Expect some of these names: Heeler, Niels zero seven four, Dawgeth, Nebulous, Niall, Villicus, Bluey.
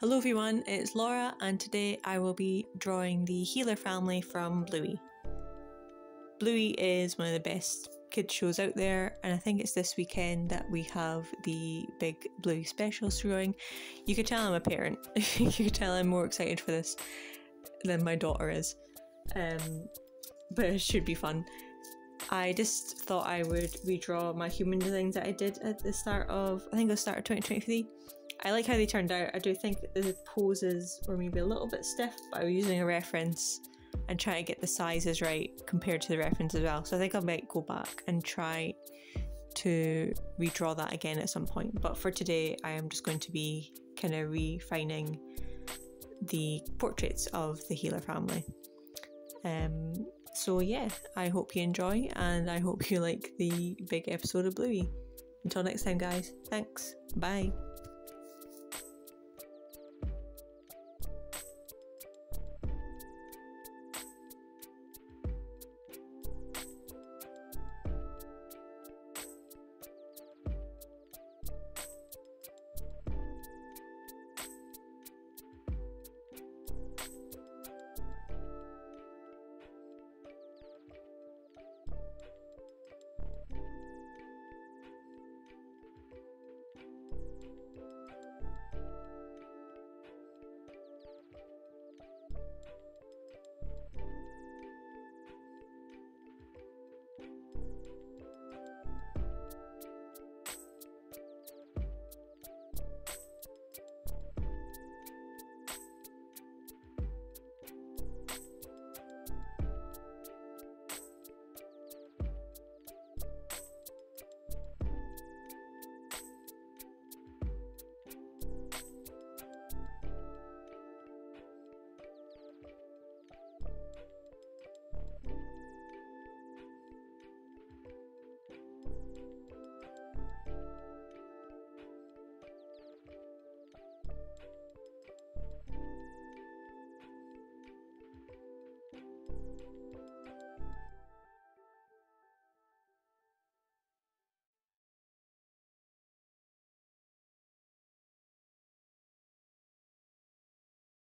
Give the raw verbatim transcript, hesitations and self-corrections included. Hello everyone, it's Laura and today I will be drawing the Heeler family from Bluey. Bluey is one of the best kids shows out there and I think it's this weekend that we have the big Bluey special showing. You could tell I'm a parent, you could tell I'm more excited for this than my daughter is, um, but it should be fun. I just thought I would redraw my human designs that I did at the start of, I think it was the start of twenty twenty-three. I like how they turned out. I do think the poses were maybe a little bit stiff, but I was using a reference and trying to get the sizes right compared to the reference as well. So I think I might go back and try to redraw that again at some point. But for today, I am just going to be kind of refining the portraits of the Heeler family. Um, so yeah, I hope you enjoy and I hope you like the big episode of Bluey. Until next time guys, thanks, bye.